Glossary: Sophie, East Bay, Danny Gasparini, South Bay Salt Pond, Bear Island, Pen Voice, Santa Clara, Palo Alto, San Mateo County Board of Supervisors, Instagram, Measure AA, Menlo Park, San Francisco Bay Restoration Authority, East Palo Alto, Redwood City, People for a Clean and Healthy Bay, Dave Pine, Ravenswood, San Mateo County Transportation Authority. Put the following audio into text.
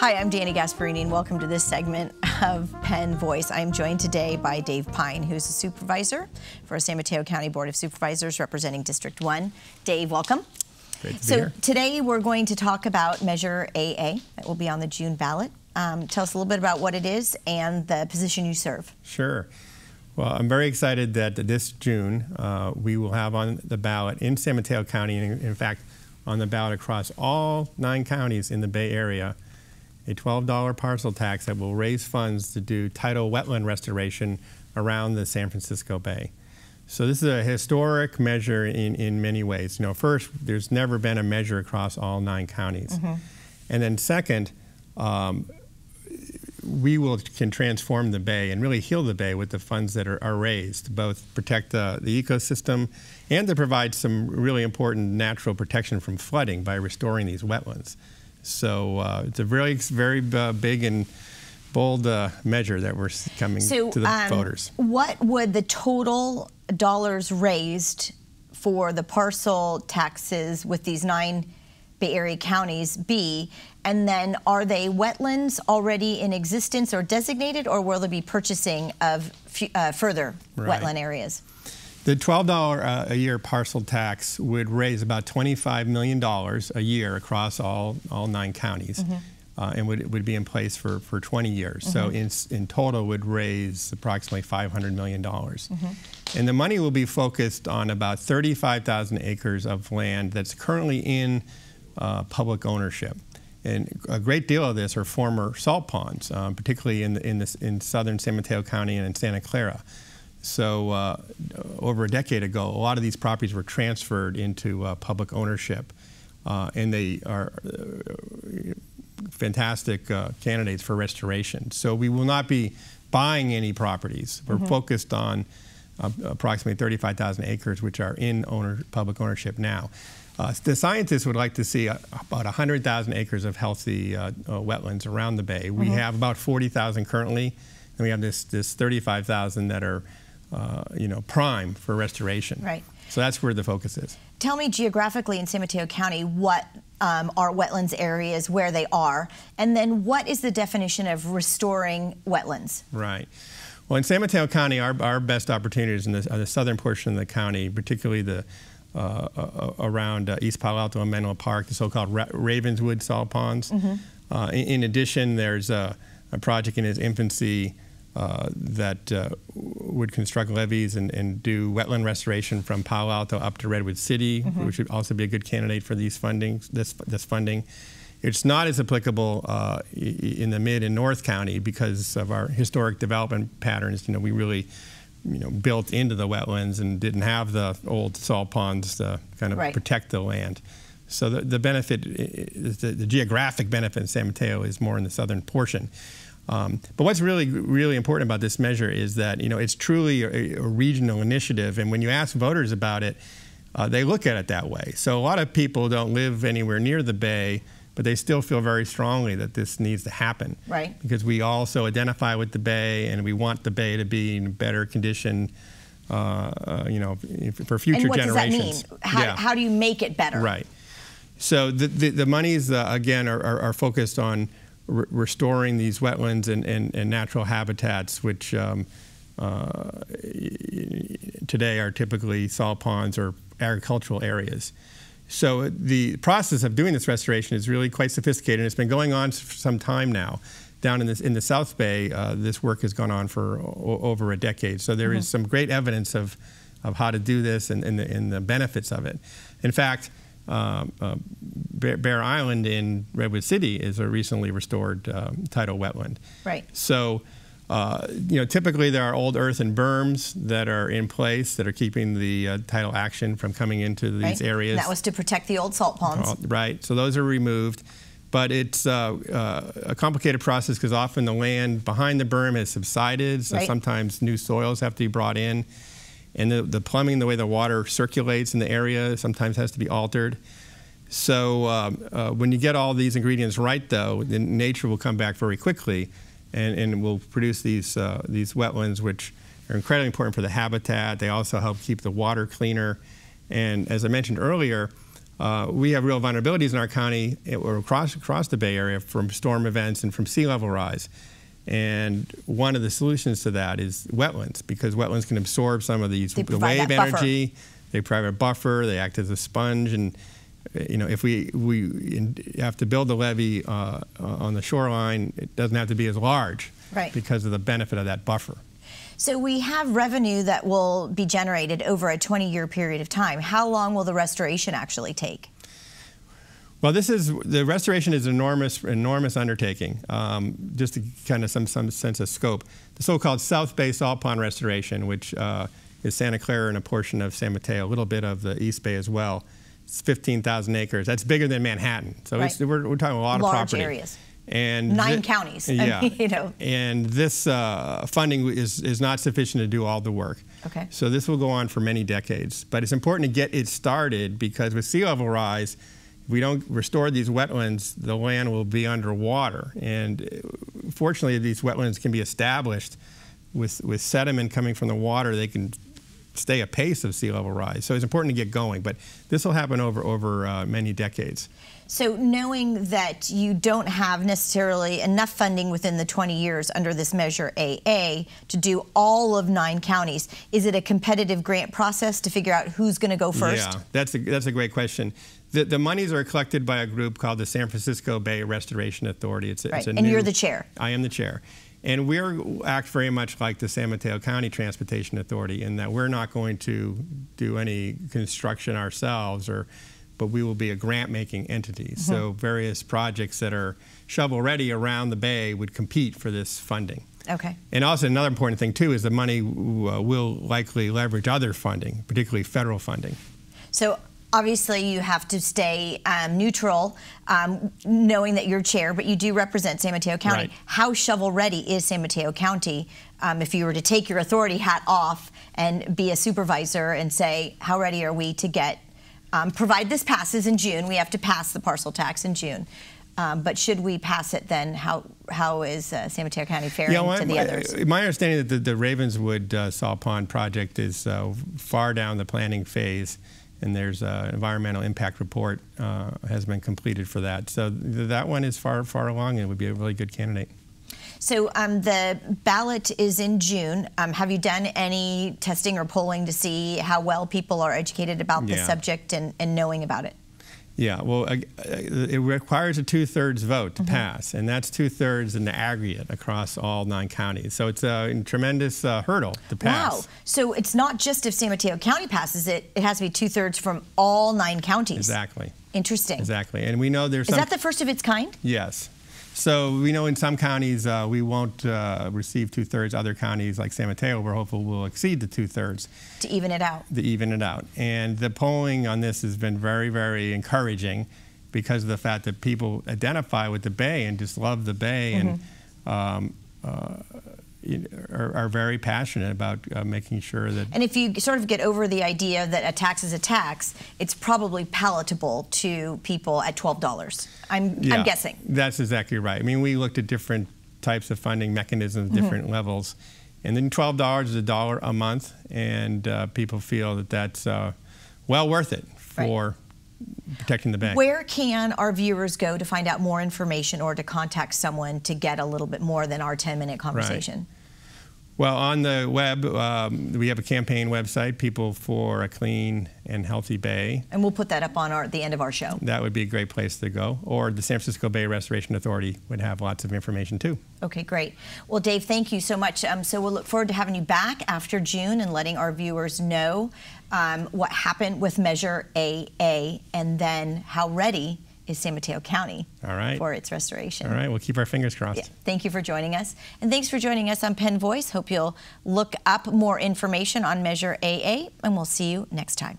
Hi, I'm Danny Gasparini, and welcome to this segment of Pen Voice. I'm joined today by Dave Pine, who's a supervisor for San Mateo County Board of Supervisors representing District 1. Dave, welcome. Great to be here. So today we're going to talk about Measure AA that will be on the June ballot. Tell us a little bit about what it is and the position you serve. Sure. Well, I'm very excited that this June we will have on the ballot in San Mateo County, and in fact on the ballot across all 9 counties in the Bay Area, a $12 parcel tax that will raise funds to do tidal wetland restoration around the San Francisco Bay. So this is a historic measure in many ways. You know, first, there's never been a measure across all 9 counties. Mm-hmm. And then second, we can transform the Bay and really heal the Bay with the funds that are raised to both protect the ecosystem and to provide some really important natural protection from flooding by restoring these wetlands. So it's a really very big and bold measure that we're coming to the voters. What would the total dollars raised for the parcel taxes with these 9 Bay Area counties be? And then are they wetlands already in existence or designated, or will there be purchasing of further wetland areas? The $12 a year parcel tax would raise about $25 million a year across all 9 counties, mm-hmm. And would be in place for 20 years. Mm-hmm. So in total would raise approximately $500 million. Mm-hmm. And the money will be focused on about 35,000 acres of land that's currently in public ownership. And a great deal of this are former salt ponds, particularly in southern San Mateo County and in Santa Clara. So over a decade ago, a lot of these properties were transferred into public ownership, and they are fantastic candidates for restoration. So we will not be buying any properties. We're mm-hmm. focused on approximately 35,000 acres, which are in public ownership now. The scientists would like to see about 100,000 acres of healthy wetlands around the Bay. We mm-hmm. have about 40,000 currently, and we have this 35,000 that are you know, prime for restoration. Right. So that's where the focus is. Tell me geographically in San Mateo County what are wetlands areas, where they are, and then what is the definition of restoring wetlands? Right. Well, in San Mateo County, our best opportunities are the southern portion of the county, particularly the around East Palo Alto and Menlo Park, the so-called Ravenswood salt ponds. Mm-hmm. In addition, there's a project in its infancy that would construct levees and do wetland restoration from Palo Alto up to Redwood City, mm-hmm. which would also be a good candidate for these funding. This funding, it's not as applicable in the mid and north county because of our historic development patterns. You know, we really, you know, built into the wetlands and didn't have the old salt ponds to kind of right. protect the land. So the benefit, the geographic benefit in San Mateo is more in the southern portion. But what's really important about this measure is that, you know, it's truly a regional initiative, and when you ask voters about it, they look at it that way. So a lot of people don't live anywhere near the Bay, but they still feel very strongly that this needs to happen. Right. Because we also identify with the Bay, and we want the Bay to be in better condition, you know, for future generations. And what does that mean? How do you make it better? Right. So the monies, again, are focused on restoring these wetlands and natural habitats, which today are typically salt ponds or agricultural areas. So the process of doing this restoration is really quite sophisticated, and it's been going on for some time now. Down in the South Bay, this work has gone on for over a decade. So there mm-hmm. is some great evidence of how to do this and the benefits of it. In fact, Bear Island in Redwood City is a recently restored tidal wetland. Right. So you know, typically there are old earthen berms that are in place that are keeping the tidal action from coming into these right. areas. And that was to protect the old salt ponds. Right, so those are removed. But it's a complicated process because often the land behind the berm has subsided, so right. sometimes new soils have to be brought in. And the plumbing, the way the water circulates in the area, sometimes has to be altered. So when you get all these ingredients right, though, then nature will come back very quickly. And will produce these wetlands, which are incredibly important for the habitat. They also help keep the water cleaner. And as I mentioned earlier, We have real vulnerabilities in our county or across the Bay Area from storm events and from sea level rise. And one of the solutions to that is wetlands, because wetlands can absorb some of these wave energy. They provide a buffer. They act as a sponge. And you know, if we have to build a levee on the shoreline, it doesn't have to be as large, right, because of the benefit of that buffer. So we have revenue that will be generated over a 20-year period of time. How long will the restoration actually take? Well, the restoration is an enormous undertaking. Just to kind of some sense of scope, the so-called South Bay Salt Pond restoration, which is Santa Clara and a portion of San Mateo, a little bit of the East Bay as well. It's 15,000 acres. That's bigger than Manhattan. So right, we're talking a lot of property. Large areas. And 9 counties, yeah. I mean, you know. And this funding is not sufficient to do all the work. Okay. So this will go on for many decades. But it's important to get it started, because with sea level rise, if we don't restore these wetlands, the land will be underwater. And fortunately, these wetlands can be established with sediment coming from the water. They can stay apace of sea level rise. So it's important to get going. But this will happen over many decades. So knowing that you don't have necessarily enough funding within the 20 years under this Measure AA to do all of 9 counties, is it a competitive grant process to figure out who's going to go first? Yeah, that's a great question. The monies are collected by a group called the San Francisco Bay Restoration Authority. It's, right, it's a and new, you're the chair. I am the chair. And we act very much like the San Mateo County Transportation Authority in that we're not going to do any construction ourselves, or but we will be a grant-making entity. Mm-hmm. So various projects that are shovel-ready around the Bay would compete for this funding. Okay. And also another important thing, too, is the money will likely leverage other funding, particularly federal funding. So obviously you have to stay neutral, knowing that you're chair, but you do represent San Mateo County. Right. How shovel-ready is San Mateo County if you were to take your authority hat off and be a supervisor and say, how ready are we to get provide this passes in June. We have to pass the parcel tax in June. But should we pass it then, how is San Mateo County faring to the others? My understanding that the Ravenswood Salt Pond project is far down the planning phase, and there's an environmental impact report has been completed for that. So that one is far along and would be a really good candidate. So the ballot is in June. Have you done any testing or polling to see how well people are educated about the subject and knowing about it? Yeah, well, it requires a 2/3 vote to pass, and that's 2/3 in the aggregate across all 9 counties. So it's a tremendous hurdle to pass. Wow, so it's not just if San Mateo County passes it, it has to be 2/3 from all 9 counties. Exactly. Interesting. Exactly, and we know there's some... Is that the first of its kind? Yes. So we know in some counties we won't receive 2/3. Other counties like San Mateo, we're hopeful will exceed the 2/3. To even it out. To even it out. And the polling on this has been very encouraging because of the fact that people identify with the Bay and just love the Bay and are very passionate about making sure that... And if you sort of get over the idea that a tax is a tax, it's probably palatable to people at $12, I'm guessing. That's exactly right. I mean, we looked at different types of funding mechanisms, different levels, and then $12 is $1 a month, and people feel that that's well worth it for... Right. Protecting the Bay. Where can our viewers go to find out more information or to contact someone to get a little bit more than our 10-minute conversation? Right. Well, on the web, we have a campaign website, People for a Clean and Healthy Bay. And we'll put that up on the end of our show. That would be a great place to go. Or the San Francisco Bay Restoration Authority would have lots of information, too. Okay, great. Well, Dave, thank you so much. So we'll look forward to having you back after June and letting our viewers know what happened with Measure AA and then how ready is San Mateo County for its restoration. All right, we'll keep our fingers crossed. Yeah. Thank you for joining us. And thanks for joining us on Pen Voice. Hope you'll look up more information on Measure AA, and we'll see you next time.